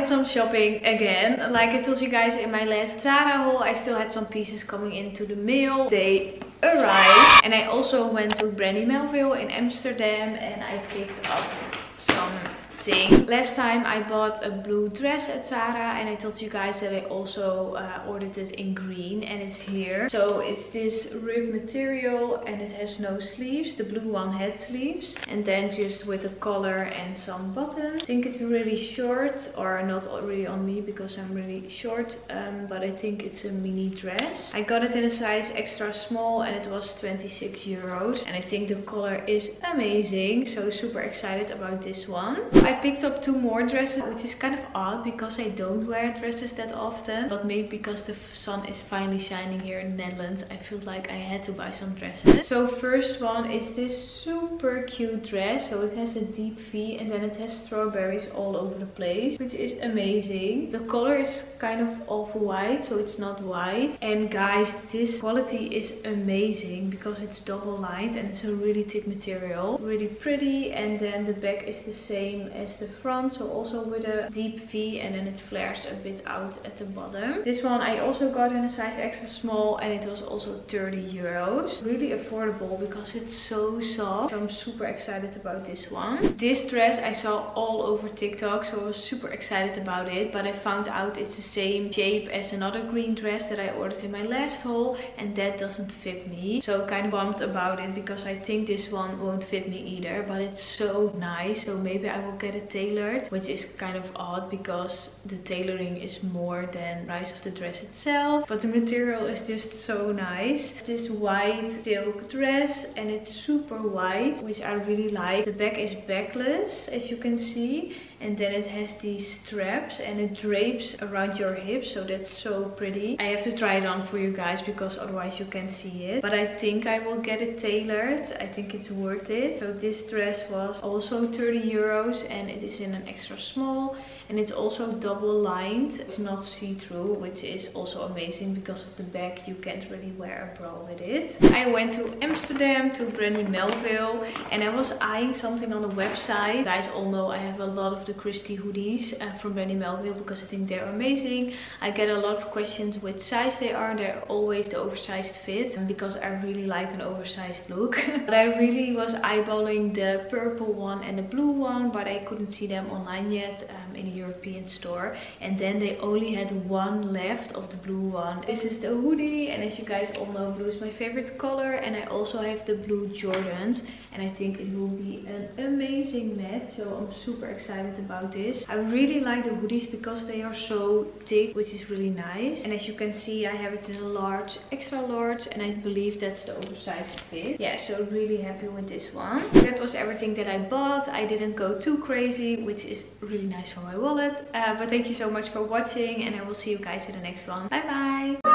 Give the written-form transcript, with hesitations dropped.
did some shopping again. Like I told you guys in my last Zara haul, I still had some pieces coming into the mail. They arrived. And I also went to Brandy Melville in Amsterdam and I picked up some things. Last time I bought a blue dress at Zara and I told you guys that I also ordered it in green and it's here. So it's this ribbed material and it has no sleeves. The blue one had sleeves and then just with a collar and some buttons. I think it's really short, or not really on me because I'm really short, but I think it's a mini dress. I got it in a size extra small and it was 26 euros, and I think the color is amazing, so super excited about this one. I picked up two more dresses, which is kind of odd because I don't wear dresses that often, but maybe because the sun is finally shining here in the Netherlands, I feel like I had to buy some dresses. So first one is this super cute dress. So it has a deep V and then it has strawberries all over the place, which is amazing. The color is kind of off-white, so it's not white. And guys, this quality is amazing because it's double lined and it's a really thick material, really pretty. And then the back is the same as the front, so also with a deep V, and then it flares a bit out at the bottom. This one I also got in a size extra small and it was also 30 euros. Really affordable because it's so soft, so I'm super excited about this one. This dress I saw all over TikTok, so I was super excited about it, but I found out it's the same shape as another green dress that I ordered in my last haul and that doesn't fit me, so kind of bummed about it because I think this one won't fit me either, but it's so nice, so maybe I will get it tailored, which is kind of odd because the tailoring is more than the price of the dress itself, but the material is just so nice. It's this white silk dress and it's super white, which I really like. The back is backless, as you can see, and then it has these straps and it drapes around your hips, so that's so pretty. I have to try it on for you guys because otherwise you can't see it, but I think I will get it tailored. I think it's worth it. So this dress was also 30 euros, and it is in an extra small and it's also double lined. It's not see-through, which is also amazing because of the back you can't really wear a bra with it. I went to Amsterdam to Brandy Melville and I was eyeing something on the website. You guys all know I have a lot of the Christy hoodies from Brandy Melville because I think they're amazing. I get a lot of questions which size they are. They're always the oversized fit because I really like an oversized look. But I really was eyeballing the purple one and the blue one, but I couldn't see them online yet in a European store, and then they only had one left of the blue one. This is the hoodie, and as you guys all know, blue is my favorite color, and I also have the blue Jordans and I think it will be an amazing match, so I'm super excited about this. I really like the hoodies because they are so thick, which is really nice, and as you can see I have it in a large, extra large, and I believe that's the oversized fit. Yeah, so really happy with this one. That was everything that I bought. I didn't go too crazy, which is really nice for my wallet, but thank you so much for watching and I will see you guys in the next one. Bye bye.